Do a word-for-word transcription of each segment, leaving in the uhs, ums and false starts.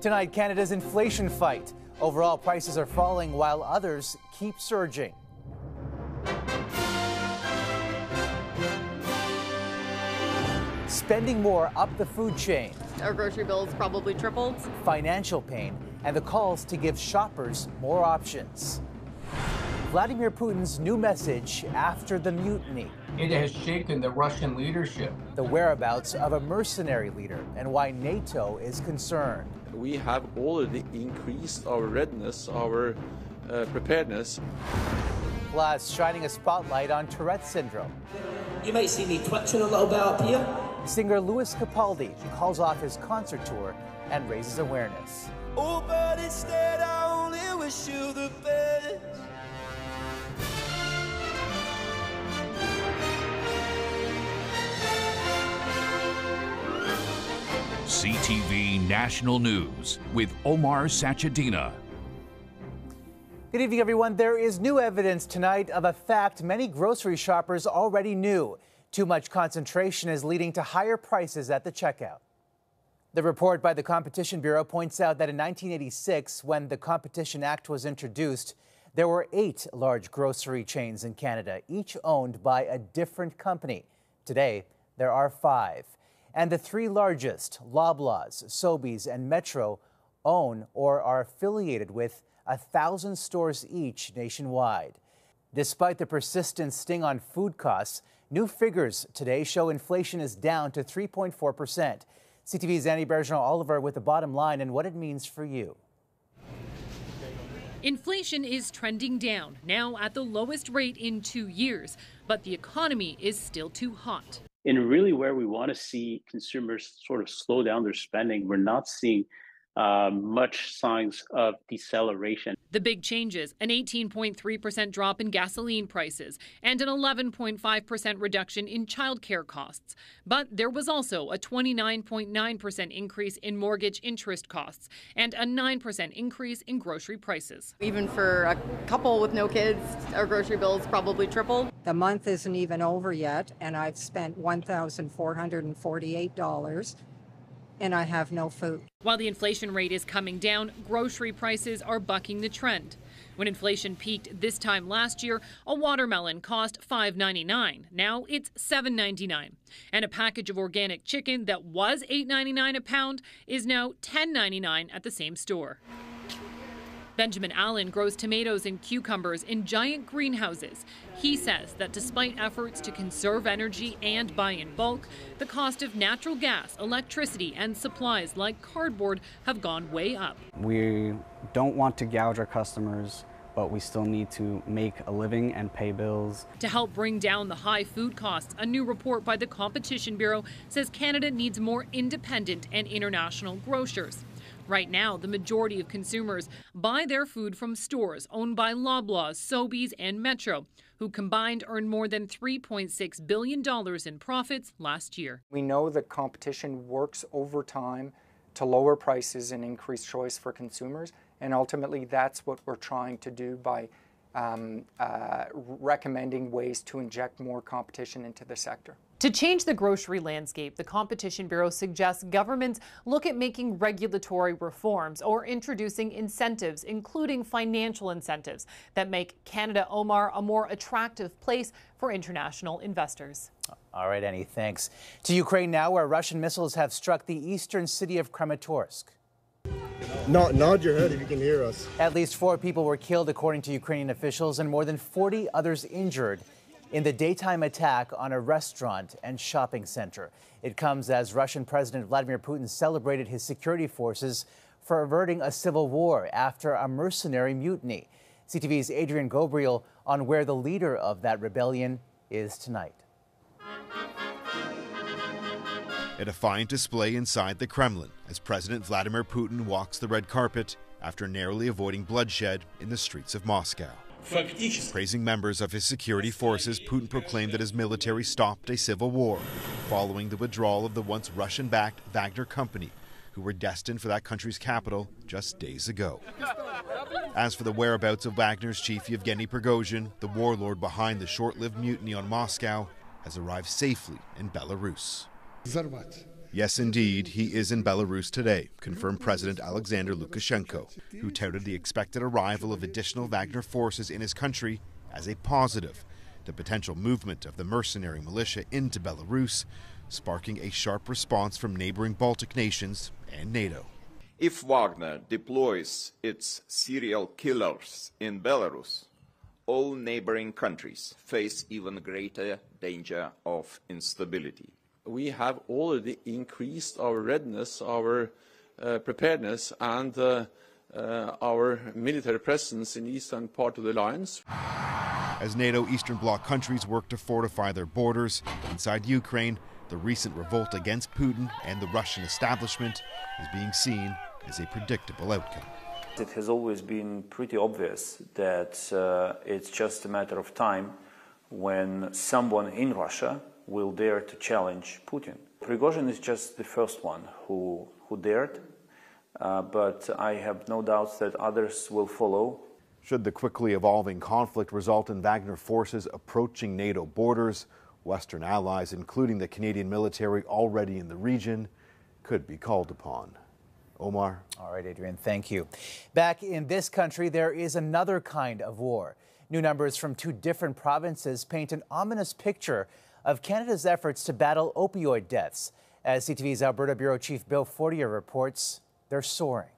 Tonight, Canada's inflation fight. Overall, prices are falling while others keep surging. Spending more up the food chain. Our grocery bills probably tripled. Financial pain and the calls to give shoppers more options. Vladimir Putin's new message after the mutiny. It has shaken the Russian leadership. The whereabouts of a mercenary leader and why NATO is concerned. We have already increased our readiness, our uh, preparedness. Plus, shining a spotlight on Tourette's syndrome. You may see me twitching a little bit up here. Singer Lewis Capaldi calls off his concert tour and raises awareness. Oh, but instead I only wish you the best. C T V National News with Omar Sachedina. Good evening, everyone. There is new evidence tonight of a fact many grocery shoppers already knew. Too much concentration is leading to higher prices at the checkout. The report by the Competition Bureau points out that in nineteen eighty-six, when the Competition Act was introduced, there were eight large grocery chains in Canada, each owned by a different company. Today, there are five. And the three largest, Loblaws, Sobeys, and Metro, own or are affiliated with one thousand stores each nationwide. Despite the persistent sting on food costs, new figures today show inflation is down to three point four percent. C T V's Annie Bergeron-Oliver with the bottom line and what it means for you. Inflation is trending down, now at the lowest rate in two years, but the economy is still too hot. And really where we want to see consumers sort of slow down their spending, we're not seeing uh, much signs of deceleration. The big changes, an eighteen point three percent drop in gasoline prices and an eleven point five percent reduction in childcare costs. But there was also a twenty-nine point nine percent increase in mortgage interest costs and a nine percent increase in grocery prices. Even for a couple with no kids, our grocery bills probably tripled. The month isn't even over yet, and I've spent one thousand four hundred forty-eight dollars. And I have no food. While the inflation rate is coming down, grocery prices are bucking the trend. When inflation peaked this time last year, a watermelon cost five ninety-nine. Now it's seven ninety-nine. And a package of organic chicken that was eight ninety-nine a pound is now ten ninety-nine at the same store. Benjamin Allen grows tomatoes and cucumbers in giant greenhouses. He says that despite efforts to conserve energy and buy in bulk, the cost of natural gas, electricity, and supplies like cardboard have gone way up. We don't want to gouge our customers, but we still need to make a living and pay bills. To help bring down the high food costs, a new report by the Competition Bureau says Canada needs more independent and international grocers. Right now, the majority of consumers buy their food from stores owned by Loblaws, Sobeys, and Metro, who combined earned more than three point six billion dollars in profits last year. We know that competition works over time to lower prices and increase choice for consumers, and ultimately that's what we're trying to do by um, uh, recommending ways to inject more competition into the sector. To change the grocery landscape, the Competition Bureau suggests governments look at making regulatory reforms or introducing incentives, including financial incentives, that make Canada, Omar, a more attractive place for international investors. All right, Annie, thanks. To Ukraine now, where Russian missiles have struck the eastern city of Kramatorsk. Nod, nod your head if you can hear us. At least four people were killed, according to Ukrainian officials, and more than forty others injured in the daytime attack on a restaurant and shopping center. It comes as Russian President Vladimir Putin celebrated his security forces for averting a civil war after a mercenary mutiny. C T V's Adrian Gobriel on where the leader of that rebellion is tonight. A defiant display inside the Kremlin as President Vladimir Putin walks the red carpet after narrowly avoiding bloodshed in the streets of Moscow. Praising members of his security forces, Putin proclaimed that his military stopped a civil war following the withdrawal of the once Russian-backed Wagner company, who were destined for that country's capital just days ago. As for the whereabouts of Wagner's chief Yevgeny Prigozhin, the warlord behind the short-lived mutiny on Moscow, has arrived safely in Belarus. Yes, indeed, he is in Belarus today, confirmed President Alexander Lukashenko, who touted the expected arrival of additional Wagner forces in his country as a positive, the potential movement of the mercenary militia into Belarus, sparking a sharp response from neighboring Baltic nations and NATO. If Wagner deploys its serial killers in Belarus, all neighboring countries face even greater danger of instability. We have already increased our readiness, our uh, preparedness, and uh, uh, our military presence in the eastern part of the alliance. As NATO Eastern Bloc countries work to fortify their borders, inside Ukraine, the recent revolt against Putin and the Russian establishment is being seen as a predictable outcome. It has always been pretty obvious that uh, it's just a matter of time when someone in Russia will dare to challenge Putin. Prigozhin is just the first one who, who dared, uh, but I have no doubts that others will follow. Should the quickly evolving conflict result in Wagner forces approaching NATO borders, Western allies, including the Canadian military already in the region, could be called upon. Omar. All right, Adrian, thank you. Back in this country, there is another kind of war. New numbers from two different provinces paint an ominous picture of Canada's efforts to battle opioid deaths. As C T V's Alberta Bureau Chief Bill Fortier reports, they're soaring.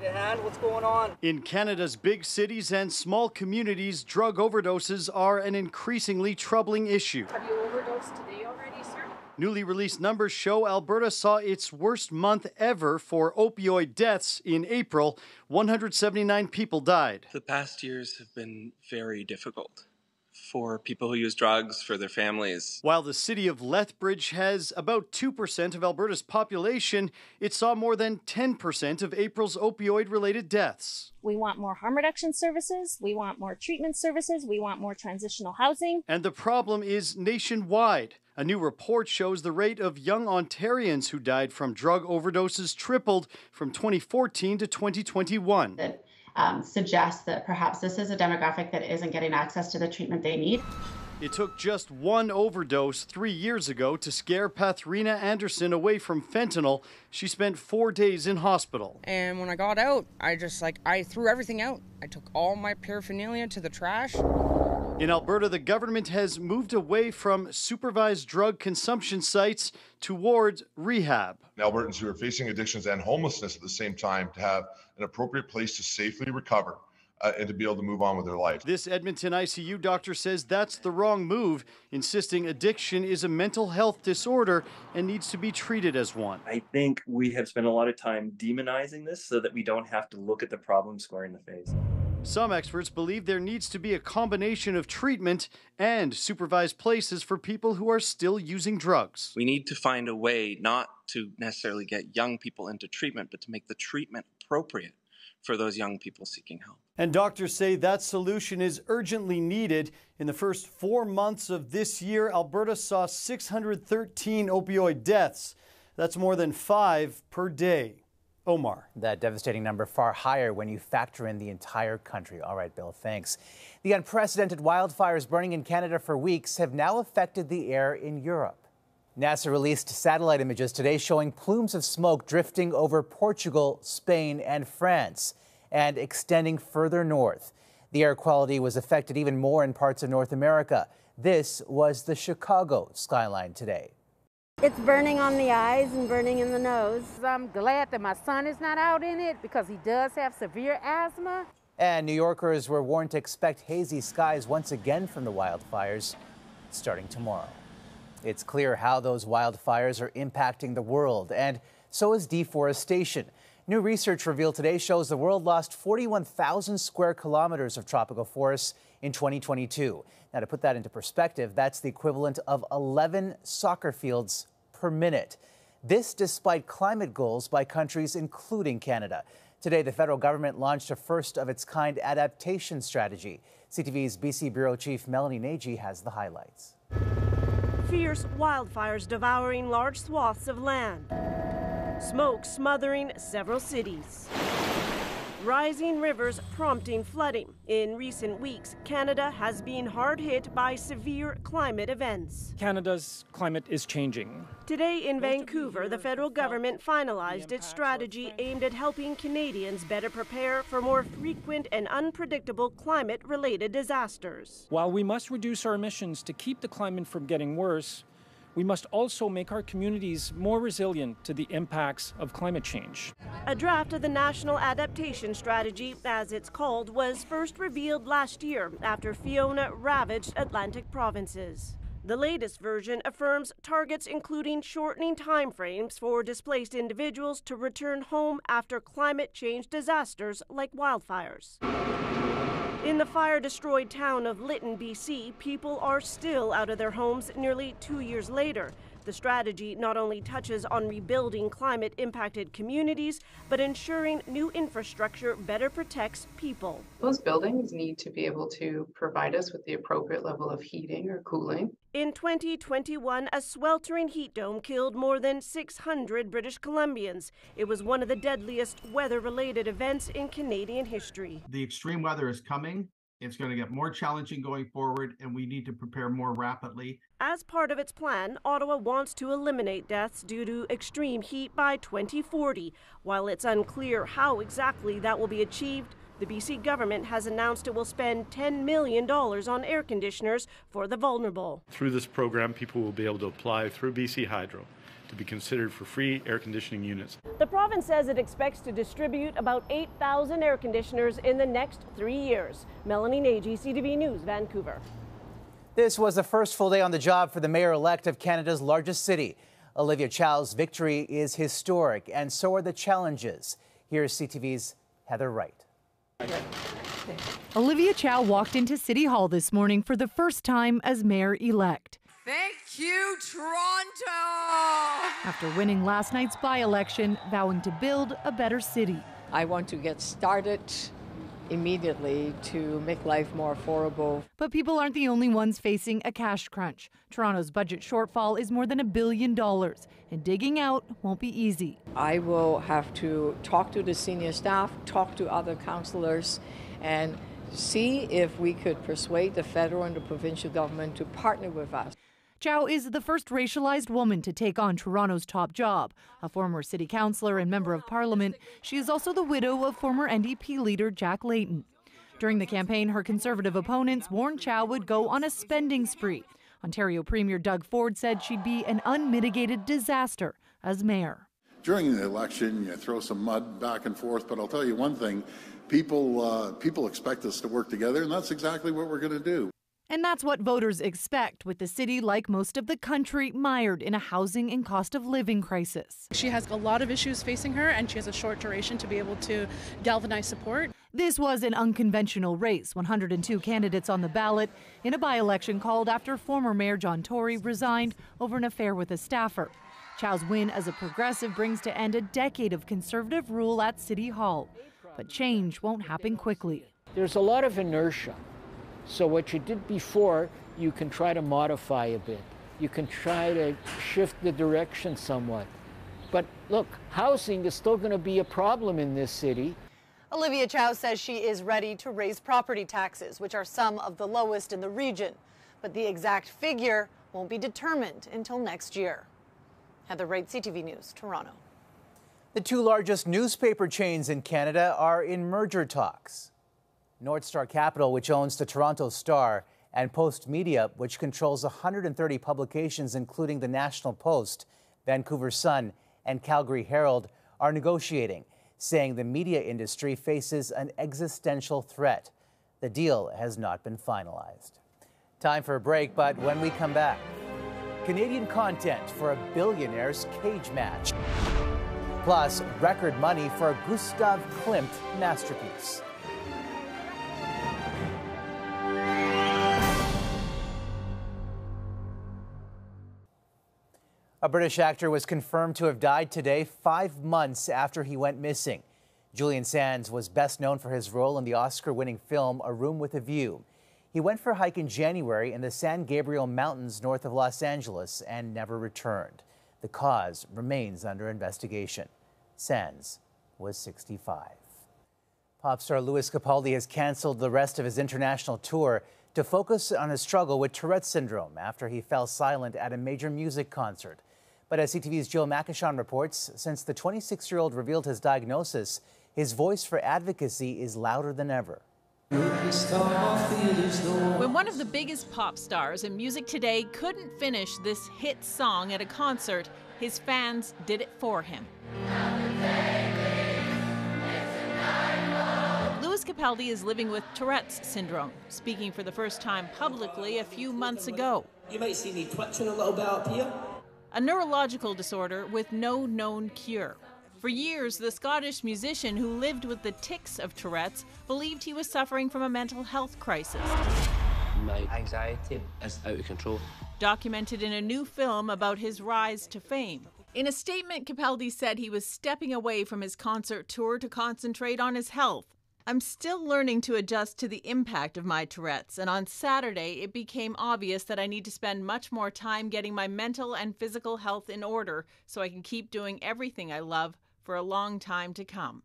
What's going on? In Canada's big cities and small communities, drug overdoses are an increasingly troubling issue. Have you overdosed today already, sir? Newly released numbers show Alberta saw its worst month ever for opioid deaths in April. one hundred seventy-nine people died. The past years have been very difficult for people who use drugs, for their families. While the city of Lethbridge has about two percent of Alberta's population, it saw more than ten percent of April's opioid-related deaths. We want more harm reduction services, we want more treatment services, we want more transitional housing. And the problem is nationwide. A new report shows the rate of young Ontarians who died from drug overdoses tripled from twenty fourteen to twenty twenty-one. It um, suggests that perhaps this is a demographic that isn't getting access to the treatment they need. It took just one overdose three years ago to scare Pathrina Anderson away from fentanyl. She spent four days in hospital. And when I got out, I just like, I threw everything out. I took all my paraphernalia to the trash. In Alberta, the government has moved away from supervised drug consumption sites towards rehab. Albertans who are facing addictions and homelessness at the same time to have an appropriate place to safely recover uh, and to be able to move on with their life. This Edmonton I C U doctor says that's the wrong move, insisting addiction is a mental health disorder and needs to be treated as one. I think we have spent a lot of time demonizing this so that we don't have to look at the problem square in the face. Some experts believe there needs to be a combination of treatment and supervised places for people who are still using drugs. We need to find a way not to necessarily get young people into treatment, but to make the treatment appropriate for those young people seeking help. And doctors say that solution is urgently needed. In the first four months of this year, Alberta saw six hundred thirteen opioid deaths. That's more than five per day. Omar. That devastating number far higher when you factor in the entire country. All right, Bill, thanks. The unprecedented wildfires burning in Canada for weeks have now affected the air in Europe. NASA released satellite images today showing plumes of smoke drifting over Portugal, Spain, and France, and extending further north. The air quality was affected even more in parts of North America. This was the Chicago skyline today. It's burning on the eyes and burning in the nose. I'm glad that my son is not out in it because he does have severe asthma. And New Yorkers were warned to expect hazy skies once again from the wildfires starting tomorrow. It's clear how those wildfires are impacting the world, and so is deforestation. New research revealed today shows the world lost forty-one thousand square kilometers of tropical forests in twenty twenty-two. Now, to put that into perspective, that's the equivalent of eleven soccer fields per minute. This despite climate goals by countries including Canada. Today, the federal government launched a first-of-its-kind adaptation strategy. C T V's B C Bureau Chief Melanie Nagy has the highlights. Fierce wildfires devouring large swaths of land. Smoke smothering several cities. Rising rivers prompting flooding. In recent weeks, Canada has been hard hit by severe climate events. Canada's climate is changing. Today in Vancouver, the federal government finalized its strategy aimed at helping Canadians better prepare for more frequent and unpredictable climate-related disasters. While we must reduce our emissions to keep the climate from getting worse, we must also make our communities more resilient to the impacts of climate change. A draft of the National Adaptation Strategy, as it's called, was first revealed last year after Fiona ravaged Atlantic provinces. The latest version affirms targets including shortening timeframes for displaced individuals to return home after climate change disasters like wildfires. In the fire-destroyed town of Lytton, B C, people are still out of their homes nearly two years later. The strategy not only touches on rebuilding climate-impacted communities, but ensuring new infrastructure better protects people. Those buildings need to be able to provide us with the appropriate level of heating or cooling. In twenty twenty-one, a sweltering heat dome killed more than six hundred British Columbians. It was one of the deadliest weather-related events in Canadian history. The extreme weather is coming. It's going to get more challenging going forward, and we need to prepare more rapidly. As part of its plan, Ottawa wants to eliminate deaths due to extreme heat by twenty forty. While it's unclear how exactly that will be achieved, the B C government has announced it will spend ten million dollars on air conditioners for the vulnerable. Through this program, people will be able to apply through B C Hydro to be considered for free air conditioning units. The province says it expects to distribute about eight thousand air conditioners in the next three years. Melanie Nagy, C T V News, Vancouver. This was the first full day on the job for the mayor-elect of Canada's largest city. Olivia Chow's victory is historic, and so are the challenges. Here is C T V's Heather Wright. Olivia Chow walked into City Hall this morning for the first time as mayor-elect. Thank you, Toronto! After winning last night's by-election, vowing to build a better city. I want to get started immediately to make life more affordable. But people aren't the only ones facing a cash crunch. Toronto's budget shortfall is more than a billion dollars, and digging out won't be easy. I will have to talk to the senior staff, talk to other councillors, and see if we could persuade the federal and the provincial government to partner with us. Chow is the first racialized woman to take on Toronto's top job. A former city councillor and member of parliament, she is also the widow of former N D P leader Jack Layton. During the campaign, her conservative opponents warned Chow would go on a spending spree. Ontario Premier Doug Ford said she'd be an unmitigated disaster as mayor. During the election, you throw some mud back and forth, but I'll tell you one thing, people, uh, people expect us to work together, and that's exactly what we're going to do. And that's what voters expect, with the city, like most of the country, mired in a housing and cost of living crisis. She has a lot of issues facing her, and she has a short duration to be able to galvanize support. This was an unconventional race, one hundred two candidates on the ballot in a by-election called after former Mayor John Tory resigned over an affair with a staffer. Chow's win as a progressive brings to end a decade of conservative rule at City Hall. But change won't happen quickly. There's a lot of inertia. So what you did before, you can try to modify a bit. You can try to shift the direction somewhat. But look, housing is still going to be a problem in this city. Olivia Chow says she is ready to raise property taxes, which are some of the lowest in the region. But the exact figure won't be determined until next year. Heather Wright, C T V News, Toronto. The two largest newspaper chains in Canada are in merger talks. Nordstar Capital, which owns the Toronto Star, and Postmedia, which controls one hundred thirty publications, including the National Post, Vancouver Sun, and Calgary Herald, are negotiating, saying the media industry faces an existential threat. The deal has not been finalized. Time for a break, but when we come back, Canadian content for a billionaire's cage match, plus record money for a Gustav Klimt masterpiece. A British actor was confirmed to have died today, five months after he went missing. Julian Sands was best known for his role in the Oscar-winning film A Room with a View. He went for a hike in January in the San Gabriel Mountains north of Los Angeles and never returned. The cause remains under investigation. Sands was sixty-five. Pop star Lewis Capaldi has canceled the rest of his international tour to focus on his struggle with Tourette's syndrome after he fell silent at a major music concert. But as C T V's Joe McIshan reports, since the twenty-six-year-old revealed his diagnosis, his voice for advocacy is louder than ever. When one of the biggest pop stars in music today couldn't finish this hit song at a concert, his fans did it for him. Capaldi is living with Tourette's syndrome, speaking for the first time publicly a few months ago. You might see me twitching a little bit up here. A neurological disorder with no known cure. For years, the Scottish musician who lived with the tics of Tourette's believed he was suffering from a mental health crisis. My anxiety is out of control. Documented in a new film about his rise to fame. In a statement, Capaldi said he was stepping away from his concert tour to concentrate on his health. I'm still learning to adjust to the impact of my Tourette's, and on Saturday it became obvious that I need to spend much more time getting my mental and physical health in order so I can keep doing everything I love for a long time to come.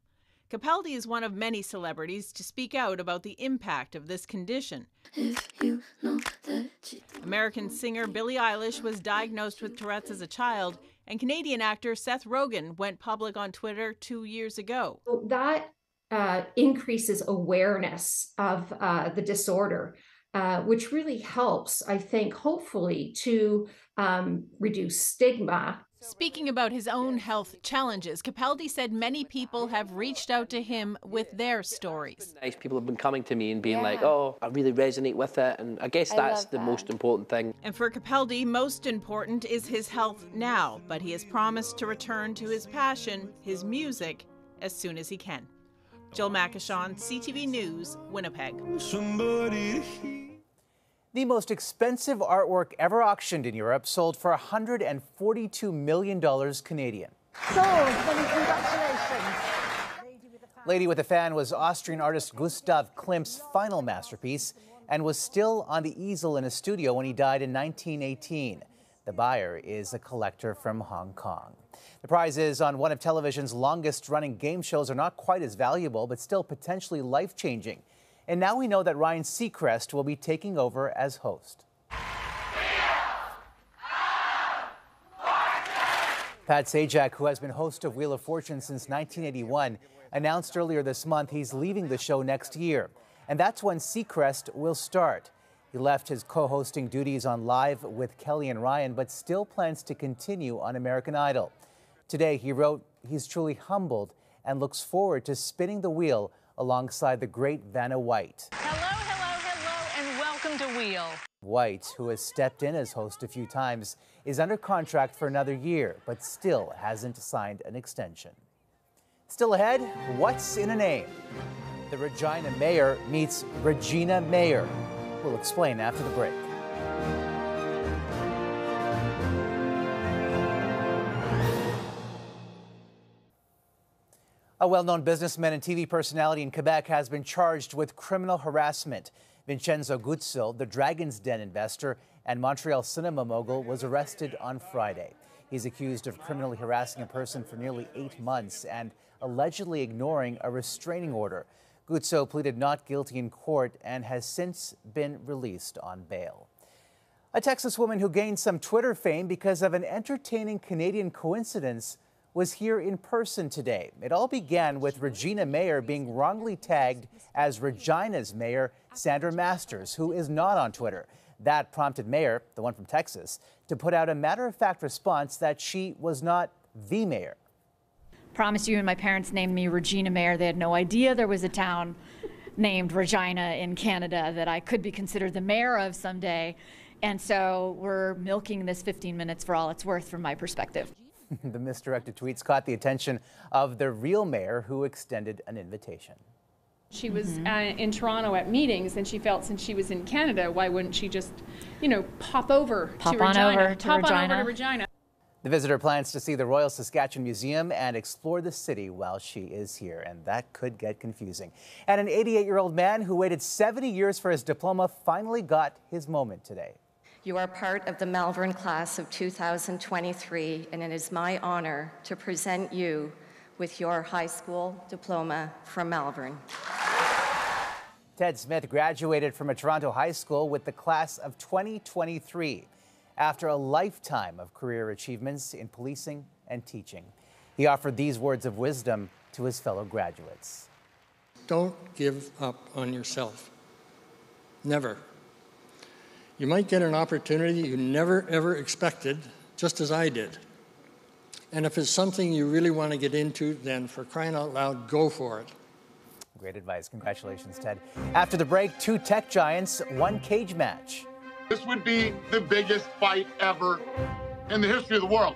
Capaldi is one of many celebrities to speak out about the impact of this condition. You know American singer Billie Eilish was diagnosed with Tourette's as a child, and Canadian actor Seth Rogen went public on Twitter two years ago. That Uh, increases awareness of uh, the disorder, uh, which really helps, I think, hopefully to um, reduce stigma. Speaking about his own health challenges, Capaldi said many people have reached out to him with their stories. Nice people have been coming to me and being yeah. like, oh, I really resonate with it, and I guess that's I love that. The most important thing. And for Capaldi, most important is his health now, but he has promised to return to his passion, his music, as soon as he can. Jill McIshan, C T V News, Winnipeg. The most expensive artwork ever auctioned in Europe sold for one hundred forty-two million dollars Canadian. Sold, congratulations. Lady with a Fan was Austrian artist Gustav Klimt's final masterpiece and was still on the easel in his studio when he died in nineteen eighteen. The buyer is a collector from Hong Kong. The prizes on one of television's longest-running game shows are not quite as valuable, but still potentially life-changing. And now we know that Ryan Seacrest will be taking over as host. Pat Sajak, who has been host of Wheel of Fortune since nineteen eighty-one, announced earlier this month he's leaving the show next year. And that's when Seacrest will start. He left his co-hosting duties on Live with Kelly and Ryan, but still plans to continue on American Idol. Today, he wrote, he's truly humbled and looks forward to spinning the wheel alongside the great Vanna White. Hello, hello, hello, and welcome to Wheel. White, who has stepped in as host a few times, is under contract for another year, but still hasn't signed an extension. Still ahead, what's in a name? The Regina Mayor meets Regina Mayor. We'll explain after the break. A well-known businessman and T V personality in Quebec has been charged with criminal harassment. Vincenzo Guzzo, the Dragon's Den investor and Montreal cinema mogul, was arrested on Friday. He's accused of criminally harassing a person for nearly eight months and allegedly ignoring a restraining order. Guzzo pleaded not guilty in court and has since been released on bail. A Texas woman who gained some Twitter fame because of an entertaining Canadian coincidence was here in person today. It all began with Regina Mayor being wrongly tagged as Regina's mayor, Sandra Masters, who is not on Twitter. That prompted Mayor, the one from Texas, to put out a matter-of-fact response that she was not the mayor. Promise you, and my parents named me Regina Mayor. They had no idea there was a town named Regina in Canada that I could be considered the mayor of someday. And so we're milking this fifteen minutes for all it's worth from my perspective. The misdirected tweets caught the attention of the real mayor, who extended an invitation. She was mm-hmm. uh, in Toronto at meetings, and she felt since she was in Canada, why wouldn't she just, you know, pop over pop to on Regina? Over to pop Regina. on over to Regina. The visitor plans to see the Royal Saskatchewan Museum and explore the city while she is here, and that could get confusing. And an eighty-eight-year-old man who waited seventy years for his diploma finally got his moment today. You are part of the Malvern class of two thousand twenty-three, and it is my honor to present you with your high school diploma from Malvern. Ted Smith graduated from a Toronto high school with the class of twenty twenty-three after a lifetime of career achievements in policing and teaching. He offered these words of wisdom to his fellow graduates. Don't give up on yourself. Never. You might get an opportunity you never, ever expected, just as I did. And if it's something you really want to get into, then for crying out loud, go for it. Great advice. Congratulations, Ted. After the break, two tech giants, one cage match. This would be the biggest fight ever in the history of the world.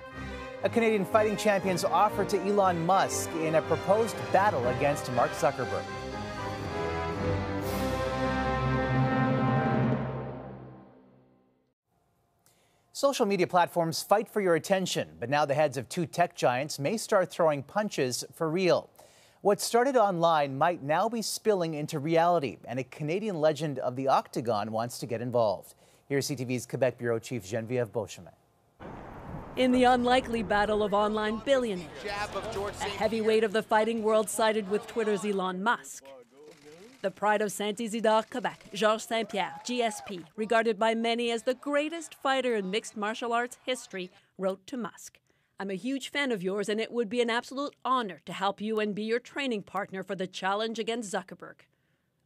A Canadian fighting champion's offer to Elon Musk in a proposed battle against Mark Zuckerberg. Social media platforms fight for your attention, but now the heads of two tech giants may start throwing punches for real. What started online might now be spilling into reality, and a Canadian legend of the octagon wants to get involved. Here's C T V's Quebec Bureau Chief Genevieve Beauchemin. In the unlikely battle of online billionaires, a heavyweight of the fighting world sided with Twitter's Elon Musk. The pride of Saint-Isidore, Quebec, Georges Saint-Pierre, G S P, regarded by many as the greatest fighter in mixed martial arts history, wrote to Musk, "I'm a huge fan of yours, and it would be an absolute honor to help you and be your training partner for the challenge against Zuckerberg."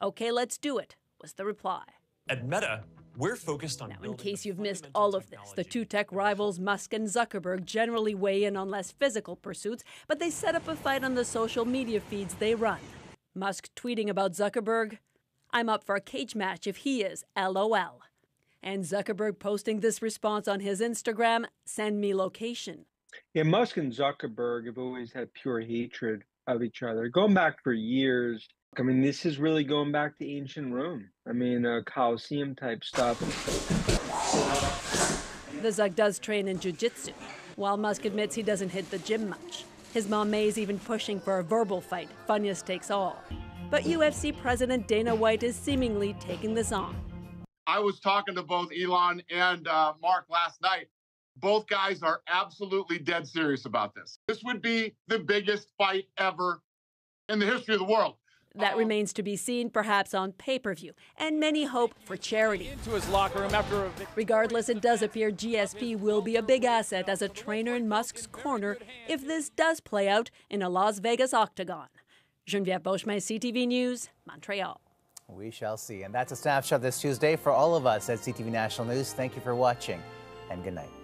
"Okay, let's do it," was the reply. At Meta, we're focused on... Now, in case you've missed all of this, the two tech rivals Musk and Zuckerberg generally weigh in on less physical pursuits, but they set up a fight on the social media feeds they run. Musk tweeting about Zuckerberg, "I'm up for a cage match if he is, L O L." And Zuckerberg posting this response on his Instagram, "Send me location." Yeah, Musk and Zuckerberg have always had pure hatred of each other, going back for years. I mean, this is really going back to ancient Rome. I mean, uh, Colosseum type stuff. The Zuck does train in jiu-jitsu, while Musk admits he doesn't hit the gym much. His mom May is even pushing for a verbal fight, funniest takes all. But U F C President Dana White is seemingly taking this on. I was talking to both Elon and uh, Mark last night. Both guys are absolutely dead serious about this. This would be the biggest fight ever in the history of the world. That remains to be seen, perhaps on pay-per-view, and many hope for charity. Into his locker room after a... Regardless, it does appear G S P will be a big asset as a trainer in Musk's corner if this does play out in a Las Vegas octagon. Genevieve Beauchemin, C T V News, Montreal. We shall see. And that's a snapshot this Tuesday for all of us at C T V National News. Thank you for watching, and good night.